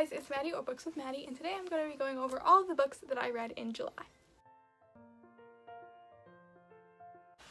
guys, it's Maddie or Books with Maddie, and today I'm going to be going over all of the books that I read in July.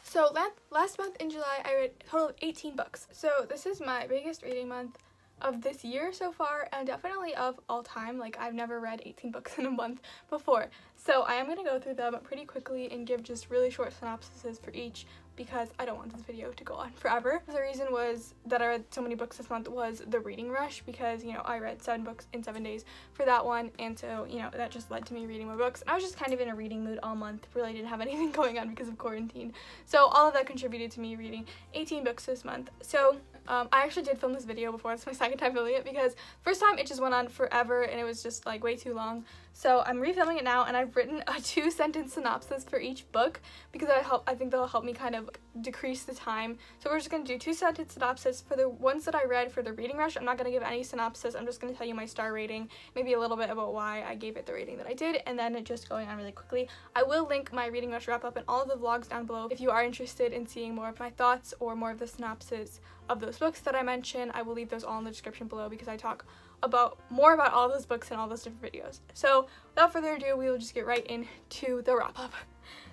So last month in July I read a total of 18 books. So this is my biggest reading month of this year so far, and definitely of all time. Like, I've never read 18 books in a month before. So I am going to go through them pretty quickly and give just really short synopses for each, because I don't want this video to go on forever. The reason was that I read so many books this month was the reading rush, because, you know, I read 7 books in 7 days for that one, and so, you know, that just led to me reading more books. And I was just kind of in a reading mood all month, really didn't have anything going on because of quarantine. So all of that contributed to me reading 18 books this month. So I actually did film this video before. It's my second time filming it, because first time it just went on forever and it was just like way too long. So I'm refilming it now, and I've written a 2-sentence synopsis for each book because I think that'll help me kind of decrease the time. So we're just going to do 2-sentence synopsis for the ones that I read for the reading rush. I'm not going to give any synopsis. I'm just going to tell you my star rating, maybe a little bit about why I gave it the rating that I did, and then just going on really quickly. I will link my reading rush wrap up and all of the vlogs down below if you are interested in seeing more of my thoughts or more of the synopsis of those books that I mentioned. I will leave those all in the description below because I talk about more about all those books in all those different videos. So without further ado, we will just get right into the wrap up.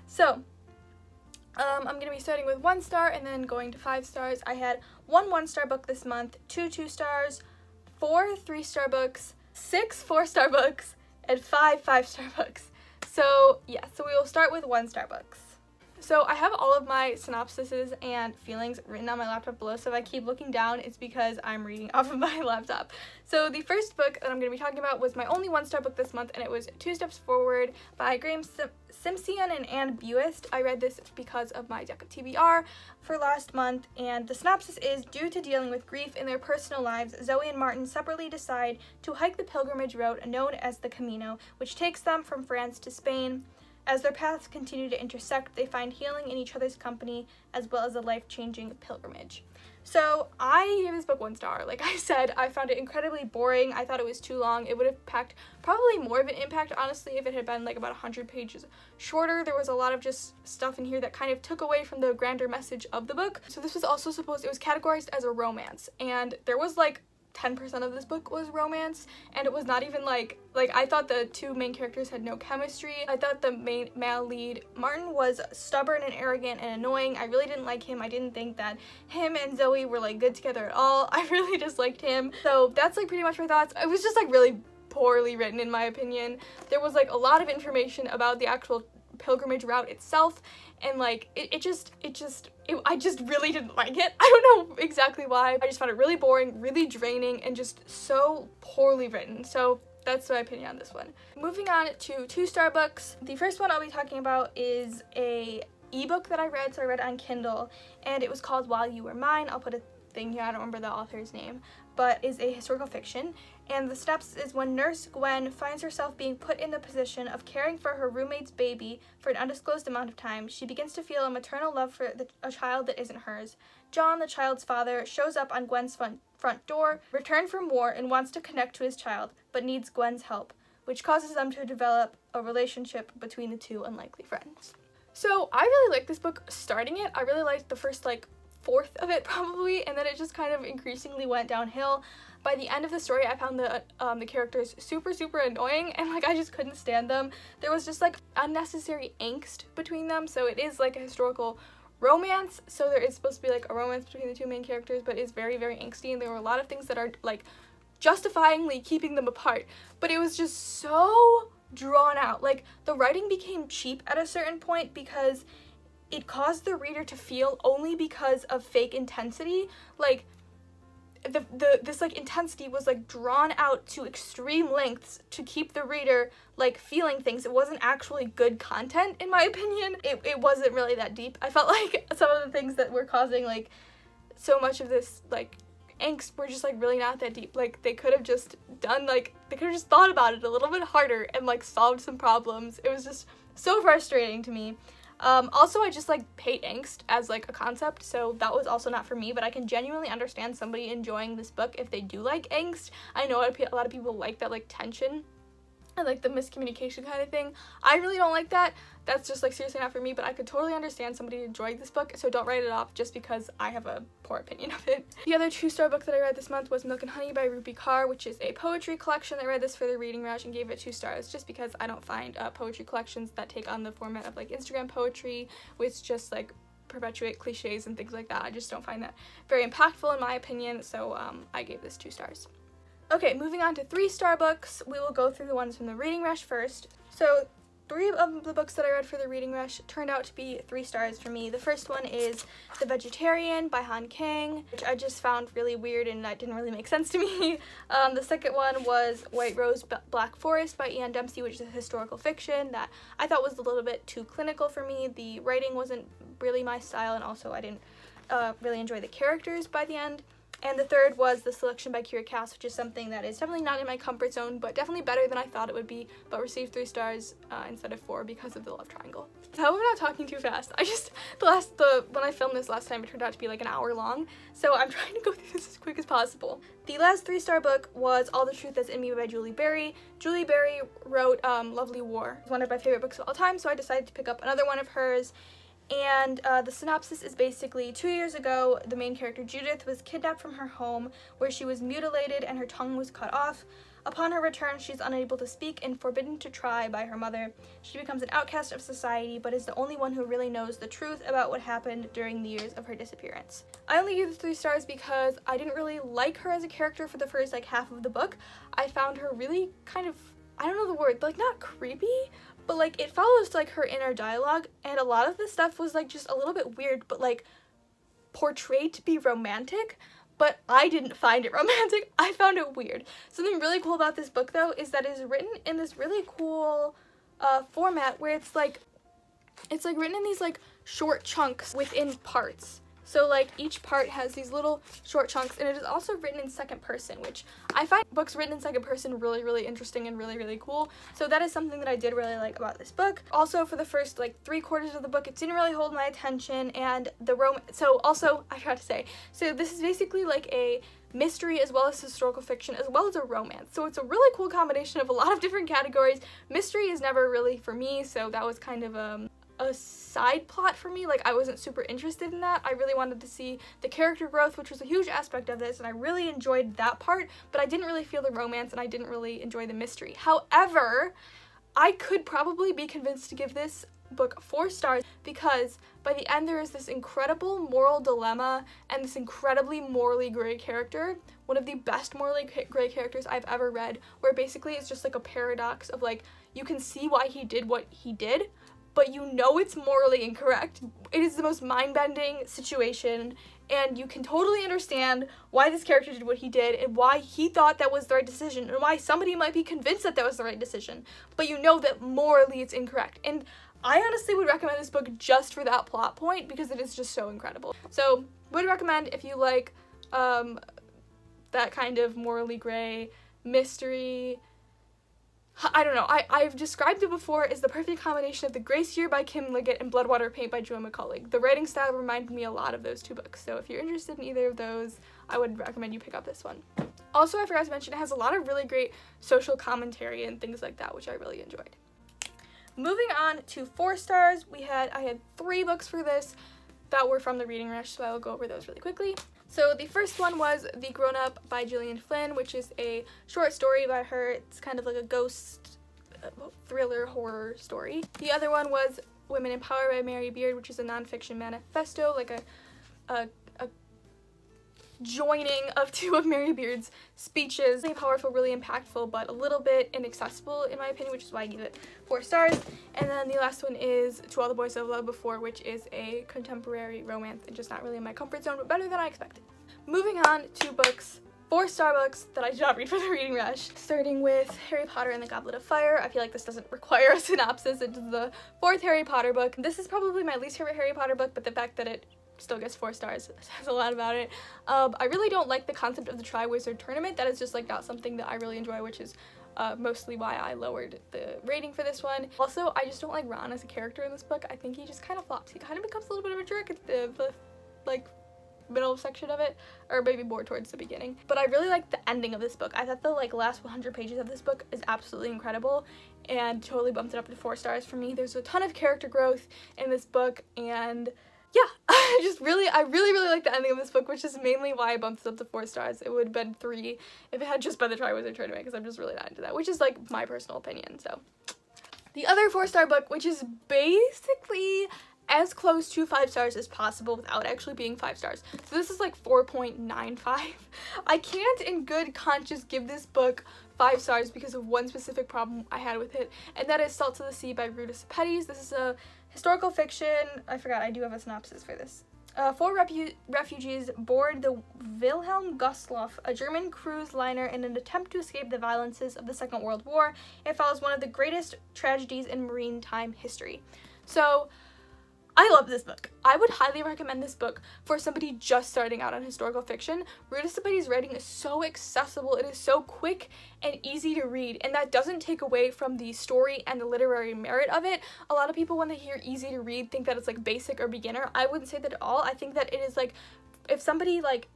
So I'm going to be starting with 1 star and then going to 5 stars. I had 1 1-star book this month, 2 2-stars, 4 3-star books, 6 4-star books, and 5 5-star books. So yeah, so we will start with 1-star books. So I have all of my synopsises and feelings written on my laptop below, so if I keep looking down, it's because I'm reading off of my laptop. So the first book that I'm going to be talking about was my only 1-star book this month, and it was 2 Steps Forward by Graeme Simsion and Anne Buist. I read this because of my TBR for last month, and the synopsis is, due to dealing with grief in their personal lives, Zoe and Martin separately decide to hike the pilgrimage route known as the Camino, which takes them from France to Spain. As their paths continue to intersect, they find healing in each other's company, as well as a life-changing pilgrimage. So I gave this book 1 star. Like I said, I found it incredibly boring. I thought it was too long. It would have packed probably more of an impact, honestly, if it had been like about 100 pages shorter. There was a lot of just stuff in here that kind of took away from the grander message of the book. So this was also supposed, it was categorized as a romance, and there was like 10% of this book was romance, and it was not even like I thought the two main characters had no chemistry. I thought the main male lead, Martin, was stubborn and arrogant and annoying. I really didn't like him. I didn't think that him and Zoe were like good together at all. I really disliked him. So that's like pretty much my thoughts. It was just like really poorly written in my opinion. There was like a lot of information about the actual pilgrimage route itself, and like I just really didn't like it. I don't know exactly why. I just found it really boring, really draining, and just so poorly written. So that's my opinion on this one. Moving on to 2-star books. The first one I'll be talking about is a ebook that I read. So I read on Kindle, and it was called While You Were Mine. I'll put a thing here. I don't remember the author's name, but is a historical fiction. And the synopsis is, when Nurse Gwen finds herself being put in the position of caring for her roommate's baby for an undisclosed amount of time, she begins to feel a maternal love for a child that isn't hers. John, the child's father, shows up on Gwen's front door, returned from war, and wants to connect to his child, but needs Gwen's help, which causes them to develop a relationship between the two unlikely friends. So I really liked this book starting it. I really liked the first like 1/4 of it probably, and then it just kind of increasingly went downhill. By the end of the story, I found the characters super annoying, and like I just couldn't stand them. There was just like unnecessary angst between them. So it is like a historical romance, so there is supposed to be like a romance between the two main characters, but it's very angsty, and there were a lot of things that are like justifyingly keeping them apart, but it was just so drawn out. Like the writing became cheap at a certain point because it caused the reader to feel only because of fake intensity. Like this like intensity was like drawn out to extreme lengths to keep the reader like feeling things. It wasn't actually good content in my opinion. It wasn't really that deep. I felt like some of the things that were causing like so much of this like angst were just like really not that deep. Like they could have just done like they could have just thought about it a little bit harder and like solved some problems. It was just so frustrating to me. Also, I just like hate angst as like a concept, so that was also not for me, but I can genuinely understand somebody enjoying this book if they do like angst. I know a lot of people like that like tension and like the miscommunication kind of thing. I really don't like that. That's just like seriously not for me, but I could totally understand somebody enjoying this book, so don't write it off just because I have a poor opinion of it. The other two-star book that I read this month was Milk and Honey by Rupi Kaur, which is a poetry collection. I read this for the Reading Rush and gave it 2 stars just because I don't find poetry collections that take on the format of like Instagram poetry, which just like perpetuate cliches and things like that. I just don't find that very impactful in my opinion, so I gave this 2 stars. Okay, moving on to 3-star books, we will go through the ones from the Reading Rush first. So 3 of the books that I read for the Reading Rush turned out to be 3 stars for me. The first one is The Vegetarian by Han Kang, which I just found really weird and that didn't really make sense to me. The second one was White Rose, Black Forest by Ian Dempsey, which is a historical fiction that I thought was a little bit too clinical for me. The writing wasn't really my style, and also I didn't really enjoy the characters by the end. And the third was The Selection by Kiera Cass, which is something that is definitely not in my comfort zone, but definitely better than I thought it would be, but received 3 stars instead of 4 because of the love triangle. I hope I'm not talking too fast. I just, when I filmed this last time, it turned out to be like an hour long, so I'm trying to go through this as quick as possible. The last 3-star book was All the Truth That's in Me by Julie Berry. Julie Berry wrote Lovely War. It's one of my favorite books of all time, so I decided to pick up another one of hers. And the synopsis is basically, 2 years ago, the main character Judith was kidnapped from her home, where she was mutilated and her tongue was cut off. Upon her return, she's unable to speak and forbidden to try by her mother. She becomes an outcast of society, but is the only one who really knows the truth about what happened during the years of her disappearance. I only gave this 3 stars because I didn't really like her as a character for the first like half of the book. I found her really kind of, I don't know the word, like not creepy, but like it follows like her inner dialogue, and a lot of the stuff was like just a little bit weird but like portrayed to be romantic, but I didn't find it romantic. I found it weird. Something really cool about this book though is that it is written in this really cool format where it's like written in these like short chunks within parts. So like each part has these little short chunks, and it is also written in second person, which I find books written in second person really, really interesting and really, really cool. So that is something that I did really like about this book. Also for the first like 3/4 of the book, it didn't really hold my attention, and the romance, so also I forgot to say, so this is basically like a mystery as well as historical fiction as well as a romance. So it's a really cool combination of a lot of different categories. Mystery is never really for me, so that was kind of a side plot for me. Like I wasn't super interested in that. I really wanted to see the character growth, which was a huge aspect of this, and I really enjoyed that part, but I didn't really feel the romance and I didn't really enjoy the mystery. However, I could probably be convinced to give this book 4 stars because by the end there is this incredible moral dilemma and this incredibly morally gray character, one of the best morally gray characters I've ever read, where basically it's just like a paradox of like you can see why he did what he did, but you know it's morally incorrect. It is the most mind-bending situation, and you can totally understand why this character did what he did and why he thought that was the right decision and why somebody might be convinced that that was the right decision, but you know that morally it's incorrect. And I honestly would recommend this book just for that plot point because it is just so incredible. So would recommend if you like that kind of morally gray mystery. I don't know, I've described it before as the perfect combination of The Grace Year by Kim Liggett and Bloodwater Paint by Joanne McCullough. The writing style reminded me a lot of those two books, so if you're interested in either of those, I would recommend you pick up this one. Also, I forgot to mention, it has a lot of really great social commentary and things like that, which I really enjoyed. Moving on to 4 stars, I had 3 books for this that were from the Reading Rush, so I will go over those really quickly. So the first one was The Grown Up by Gillian Flynn, which is a short story by her. It's kind of like a ghost thriller horror story. The other one was Women in Power by Mary Beard, which is a nonfiction manifesto, like a joining of 2 of Mary Beard's speeches. Really powerful, really impactful, but a little bit inaccessible in my opinion, which is why I give it 4 stars. And then the last one is To All the Boys I've Loved Before, which is a contemporary romance and just not really in my comfort zone, but better than I expected. Moving on to books, 4-star books that I did not read for the Reading Rush, starting with Harry Potter and the Goblet of Fire. I feel like this doesn't require a synopsis. It's the 4th Harry Potter book. This is probably my least favorite Harry Potter book, but the fact that it still gets 4 stars says a lot about it. I really don't like the concept of the Triwizard Tournament. That is just like not something that I really enjoy, which is mostly why I lowered the rating for this one. Also, I just don't like Ron as a character in this book. I think he just kind of flops. He kind of becomes a little bit of a jerk at the like middle section of it, or maybe more towards the beginning. But I really liked the ending of this book. I thought the last 100 pages of this book is absolutely incredible and totally bumped it up to 4 stars for me. There's a ton of character growth in this book, and yeah, I really like the ending of this book, which is mainly why I bumped it up to 4 stars. It would have been 3 if it had just been the Triwizard Tournament, because I'm just really not into that, which is like my personal opinion. So the other 4-star book, which is basically as close to 5 stars as possible without actually being 5 stars. So this is like 4.95. I can't in good conscience give this book 5 stars because of one specific problem I had with it, and that is Salt of the Sea by Ruta Sepetys. This is a historical fiction. I forgot, I do have a synopsis for this. Four refugees board the Wilhelm Gustloff, a German cruise liner, in an attempt to escape the violences of the Second World War. It follows one of the greatest tragedies in maritime history. So I love this book. I would highly recommend this book for somebody just starting out on historical fiction. Ruta Sepetys' writing is so accessible, it is so quick and easy to read, and that doesn't take away from the story and the literary merit of it. A lot of people, when they hear easy to read, think that it's like basic or beginner. I wouldn't say that at all. I think that it is like, if somebody like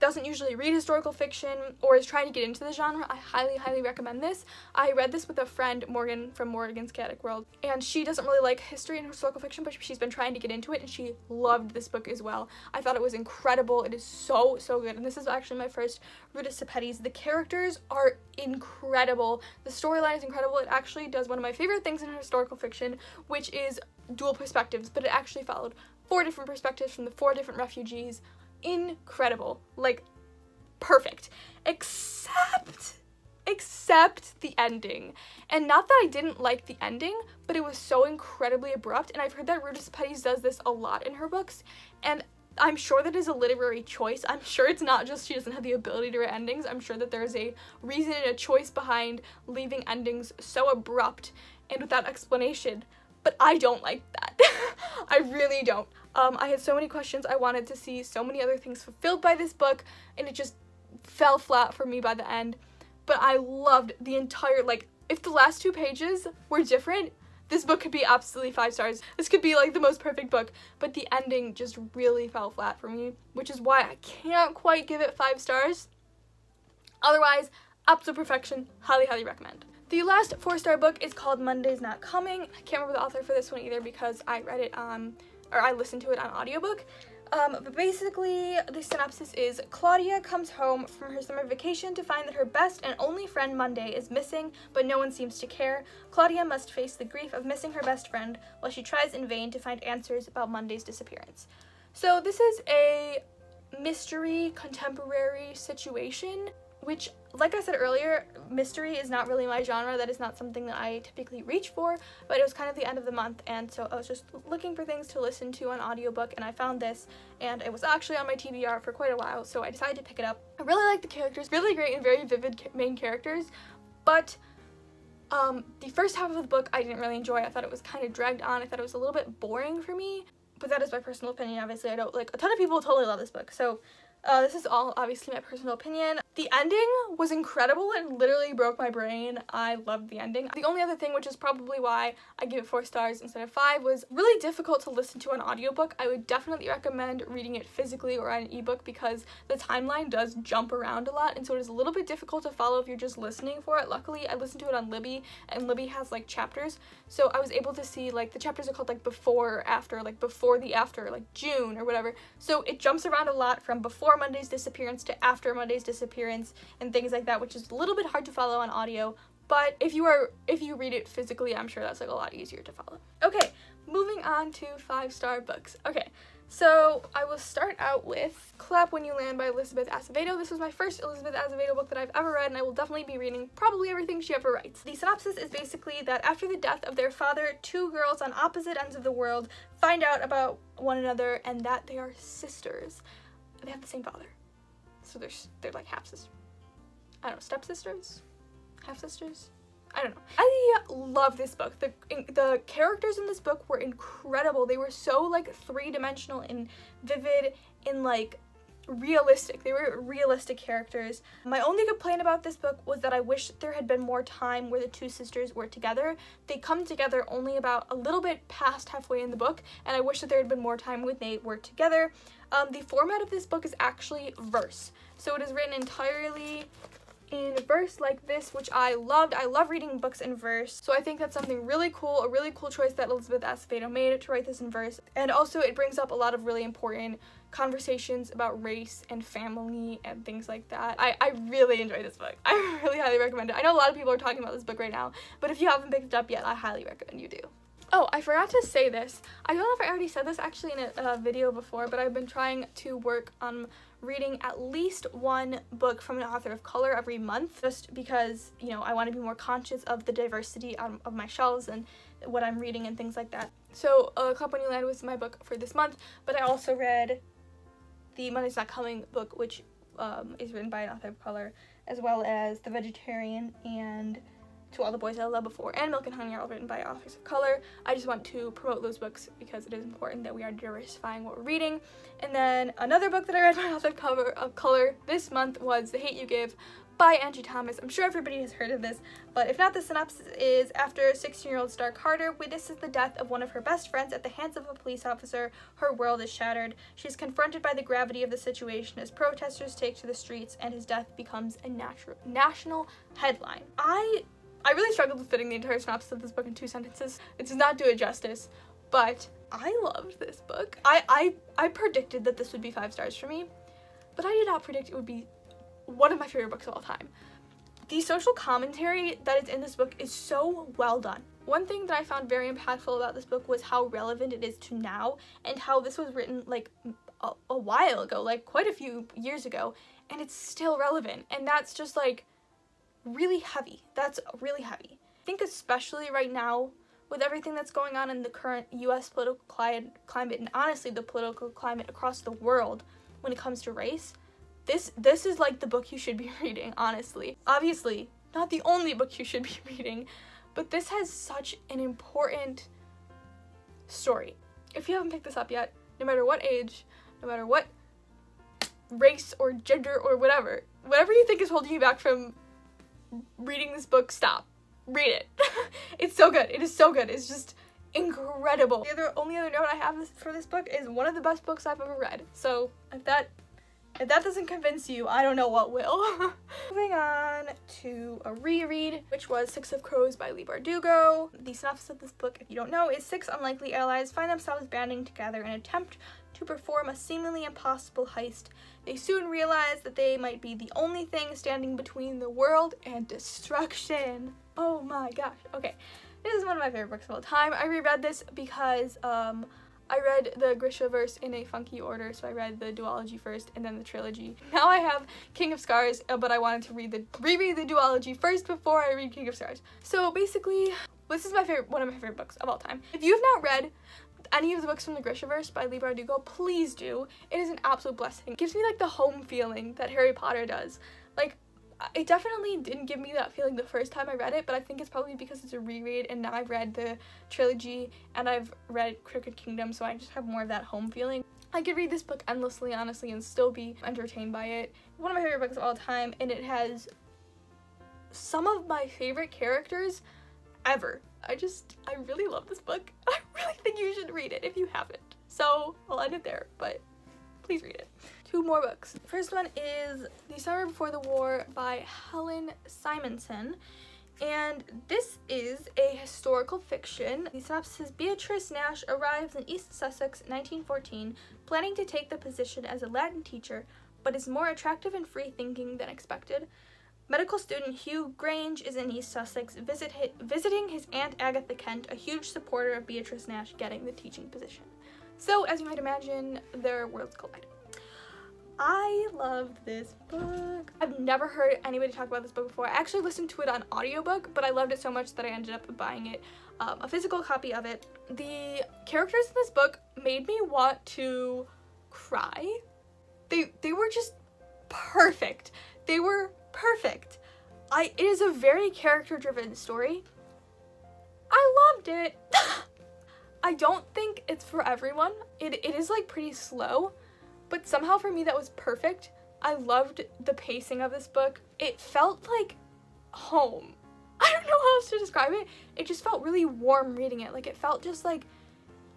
doesn't usually read historical fiction or is trying to get into the genre, I highly recommend this. I read this with a friend, Morgan, from Morgan's Chaotic World, and she doesn't really like history and historical fiction, but she's been trying to get into it, and she loved this book as well. I thought it was incredible. It is so good, and this is actually my first Ruta Sepetys. The characters are incredible, the storyline is incredible. It actually does one of my favorite things in historical fiction, which is dual perspectives, but it actually followed 4 different perspectives from the 4 different refugees. Incredible, like perfect, except the ending. And not that I didn't like the ending, but it was so incredibly abrupt, and I've heard that Ruta Sepetys does this a lot in her books, and I'm sure that is a literary choice. I'm sure it's not just she doesn't have the ability to write endings. I'm sure that there is a reason and a choice behind leaving endings so abrupt and without explanation, but I don't like that. I really don't. I had so many questions. I wanted to see so many other things fulfilled by this book, and it just fell flat for me by the end. But I loved the entire, like, if the last 2 pages were different, this book could be absolutely 5 stars. This could be like the most perfect book, but the ending just really fell flat for me, which is why I can't quite give it 5 stars. Otherwise, up to perfection, highly recommend. The last 4-star book is called Monday's Not Coming. I can't remember the author for this one either because I read it or I listened to it on audiobook. But basically, the synopsis is, Claudia comes home from her summer vacation to find that her best and only friend Monday is missing, but no one seems to care. Claudia must face the grief of missing her best friend while she tries in vain to find answers about Monday's disappearance. So this is a mystery contemporary situation, which, like I said earlier, mystery is not really my genre. That is not something that I typically reach for, but it was kind of the end of the month, and so I was just looking for things to listen to on audiobook, and I found this, and it was actually on my TBR for quite a while, so I decided to pick it up. I really like the characters, really great and very vivid main characters, but the first half of the book I didn't really enjoy. I thought it was kind of dragged on. I thought it was a little bit boring for me, but that is my personal opinion. Obviously, I don't, like, a ton of people totally love this book, so this is all obviously my personal opinion. The ending was incredible and literally broke my brain. I loved the ending. The only other thing, which is probably why I give it 4 stars instead of 5, was really difficult to listen to on audiobook. I would definitely recommend reading it physically or on an ebook because the timeline does jump around a lot, and so it is a little bit difficult to follow if you're just listening for it. Luckily, I listened to it on Libby, and Libby has like chapters, so I was able to see, like, the chapters are called like before or after, like before the after, like June or whatever. So it jumps around a lot from before Monday's disappearance to after Monday's disappearance and things like that, which is a little bit hard to follow on audio, but if you read it physically, I'm sure that's like a lot easier to follow. Okay, moving on to 5-star books. Okay, so I will start out with Clap When You Land by Elizabeth Acevedo. This was my first Elizabeth Acevedo book that I've ever read, and I will definitely be reading probably everything she ever writes. The synopsis is basically that after the death of their father, 2 girls on opposite ends of the world find out about one another and that they are sisters. They have the same father, so they're like half sisters. I don't know, stepsisters, half sisters. I don't know. I love this book. The characters in this book were incredible. They were so like 3-dimensional and vivid and like realistic. They were realistic characters. My only complaint about this book was that I wish there had been more time where the two sisters were together. They come together only about a little bit past halfway in the book, and I wish that there had been more time when they were together. The format of this book is actually verse. So it is written entirely in verse like this, which I loved. I love reading books in verse, so I think that's something really cool, a really cool choice that Elizabeth Acevedo made to write this in verse. And also it brings up a lot of really important conversations about race and family and things like that. I really enjoy this book. I really highly recommend it. I know a lot of people are talking about this book right now, but if you haven't picked it up yet, I highly recommend you do. Oh, I forgot to say this. I don't know if I already said this actually in a video before, but I've been trying to work on reading at least one book from an author of color every month, just because, you know, I want to be more conscious of the diversity of my shelves and what I'm reading and things like that. So Club When You Land was my book for this month, but I also read the Monday's Not Coming book, which is written by an author of color, as well as The Vegetarian and To All the Boys I Loved Before and Milk and Honey are all written by authors of color. I just want to promote those books because it is important that we are diversifying what we're reading. And then another book that I read by an author of color this month was The Hate U Give by Angie Thomas. I'm sure everybody has heard of this, but if not, the synopsis is: after 16-year-old Star Carter witnesses the death of one of her best friends at the hands of a police officer, her world is shattered. She's confronted by the gravity of the situation as protesters take to the streets and his death becomes a national headline. I really struggled with fitting the entire synopsis of this book in 2 sentences. It does not do it justice, but I loved this book. I predicted that this would be 5 stars for me, but I did not predict it would be one of my favorite books of all time. The social commentary that is in this book is so well done. One thing that I found very impactful about this book was how relevant it is to now and how this was written like a while ago, like quite a few years ago, and it's still relevant. And that's just like really heavy. That's really heavy. I think especially right now with everything that's going on in the current US political climate, and honestly the political climate across the world when it comes to race, this is like the book you should be reading, honestly. Obviously, not the only book you should be reading, but this has such an important story. If you haven't picked this up yet, no matter what age, no matter what race or gender or whatever you think is holding you back from reading this book, stop. Read it. It's so good. It is so good. It's just incredible. The only other note I have for this book is one of the best books I've ever read. So if that doesn't convince you, I don't know what will. Moving on to a reread, which was Six of Crows by Leigh Bardugo. The synopsis of this book, if you don't know, is 6 unlikely allies find themselves banding together in an attempt to perform a seemingly impossible heist. They soon realize that they might be the only thing standing between the world and destruction. Oh my gosh. Okay, this is one of my favorite books of all time. I reread this because I read the Grisha verse in a funky order, so I read the duology first and then the trilogy. Now I have King of Scars, but I wanted to reread the duology first before I read King of Scars. So basically, this is one of my favorite books of all time. If you have not read any of the books from the Grishaverse by Leigh Bardugo, please do. It is an absolute blessing. It gives me like the home feeling that Harry Potter does. Like, it definitely didn't give me that feeling the first time I read it, but I think it's probably because it's a reread and now I've read the trilogy and I've read Crooked Kingdom, so I just have more of that home feeling. I could read this book endlessly, honestly, and still be entertained by it. One of my favorite books of all time, and it has some of my favorite characters ever. I really love this book. I really think you should read it if you haven't. So I'll end it there, but please read it. 2 more books. First one is The Summer Before the War by Helen Simonson. And this is a historical fiction. The synopsis is: Beatrice Nash arrives in East Sussex in 1914, planning to take the position as a Latin teacher, but is more attractive and free-thinking than expected. Medical student Hugh Grange is in East Sussex visiting his Aunt Agatha Kent, a huge supporter of Beatrice Nash getting the teaching position. So, as you might imagine, their worlds collide. I love this book. I've never heard anybody talk about this book before. I actually listened to it on audiobook, but I loved it so much that I ended up buying it, a physical copy of it. The characters in this book made me want to cry. They were just perfect. They were perfect. It is a very character-driven story. I loved it. I don't think it's for everyone. It is like pretty slow, but somehow for me that was perfect. I loved the pacing of this book. It felt like home. I don't know how else to describe it. It just felt really warm reading it. Like, it felt just like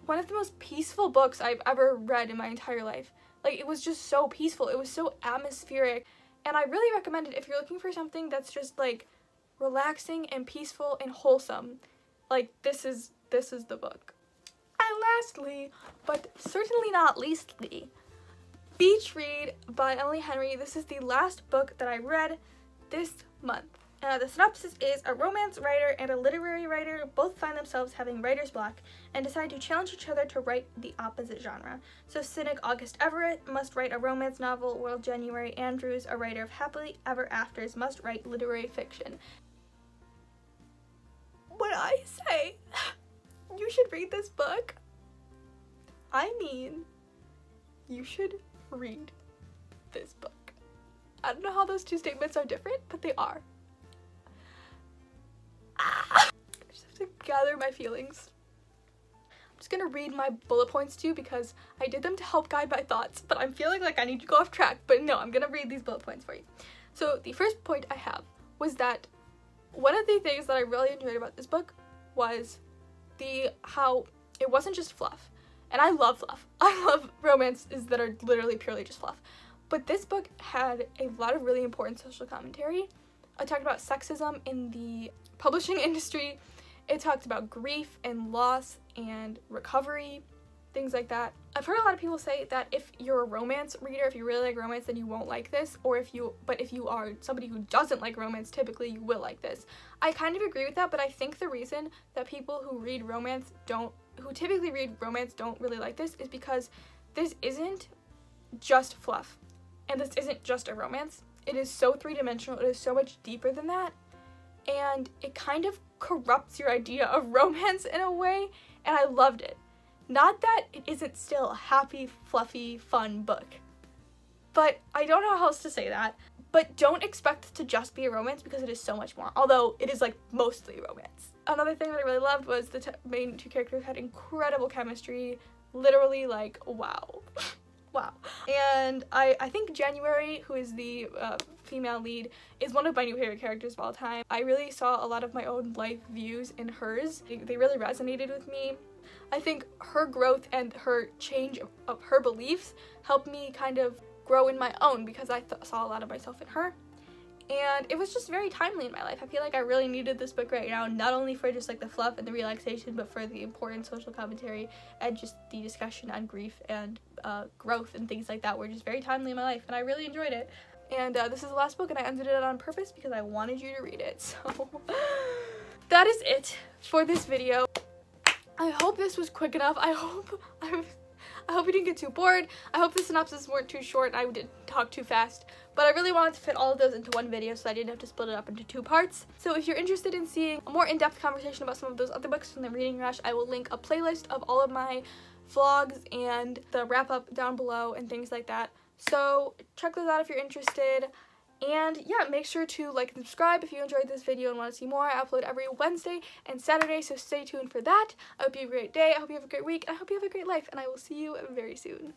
one of the most peaceful books I've ever read in my entire life. Like, it was just so peaceful. It was so atmospheric. And I really recommend it if you're looking for something that's just like relaxing and peaceful and wholesome. Like, this is the book. And lastly, but certainly not leastly, Beach Read by Emily Henry. This is the last book that I read this month. The synopsis is, a romance writer and a literary writer both find themselves having writer's block and decide to challenge each other to write the opposite genre. So cynic August Everett must write a romance novel, while January Andrews, a writer of happily ever afters, must write literary fiction. When I say you should read this book, I mean you should read this book. I don't know how those two statements are different, but they are. I just have to gather my feelings. I'm just gonna read my bullet points to you because I did them to help guide my thoughts, but I'm feeling like I need to go off track, but no, I'm gonna read these bullet points for you. So the first point I have was that one of the things that I really enjoyed about this book was how it wasn't just fluff. And I love fluff. I love romances that are literally purely just fluff. But this book had a lot of really important social commentary. I talked about sexism in the publishing industry. It talked about grief and loss and recovery, things like that. I've heard a lot of people say that if you're a romance reader, if you really like romance, then you won't like this, but if you are somebody who doesn't like romance, typically you will like this. I kind of agree with that, but I think the reason that people who typically read romance don't really like this is because this isn't just fluff, and this isn't just a romance. It is so three-dimensional, it is so much deeper than that, and it kind of corrupts your idea of romance in a way, and I loved it. Not that it isn't still a happy, fluffy, fun book, but I don't know how else to say that. But don't expect it to just be a romance because it is so much more, although it is like mostly romance. Another thing that I really loved was the main two characters had incredible chemistry, literally like, wow. Wow. And I think January, who is the female lead, is one of my new favorite characters of all time. I really saw a lot of my own life views in hers. They really resonated with me. I think her growth and her change of her beliefs helped me kind of grow in my own because I saw a lot of myself in her. And it was just very timely in my life. I feel like I really needed this book right now, not only for just like the fluff and the relaxation, but for the important social commentary and just the discussion on grief and growth and things like that were just very timely in my life, and I really enjoyed it. And this is the last book, and I ended it on purpose because I wanted you to read it. So that is it for this video. I hope this was quick enough. I hope you didn't get too bored. I hope the synopsis weren't too short and I didn't talk too fast, but I really wanted to fit all of those into one video so I didn't have to split it up into two parts. So if you're interested in seeing a more in-depth conversation about some of those other books from the Reading Rush, I will link a playlist of all of my vlogs and the wrap-up down below and things like that. So check those out if you're interested. And yeah, make sure to like and subscribe if you enjoyed this video and want to see more. I upload every Wednesday and Saturday, so stay tuned for that. I hope you have a great day, I hope you have a great week, and I hope you have a great life, and I will see you very soon.